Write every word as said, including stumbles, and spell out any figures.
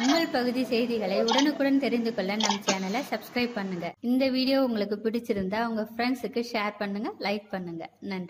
உங்கள் பகுதி செய்திகளை உடனுக்குடன் தெரிந்து கொள்ள நம்ம சேனலை சப்ஸ்கிரைப் பண்ணுங்க. இந்த வீடியோ உங்களுக்கு பிடிச்சிருந்தா உங்க ஃப்ரெண்ட்ஸ்க்கு ஷேர் பண்ணுங்க, லைக் பண்ணுங்க. நன்றி.